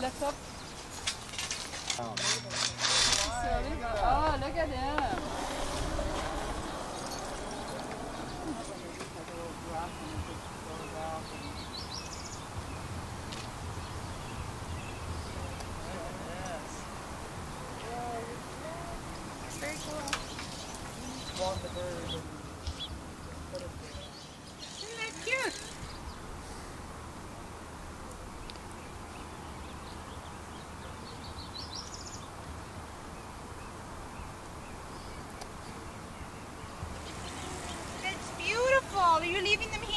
Lift up. Oh. Oh, look at him. It's very cool. Walk the bird. Isn't that cute? Are you leaving them here?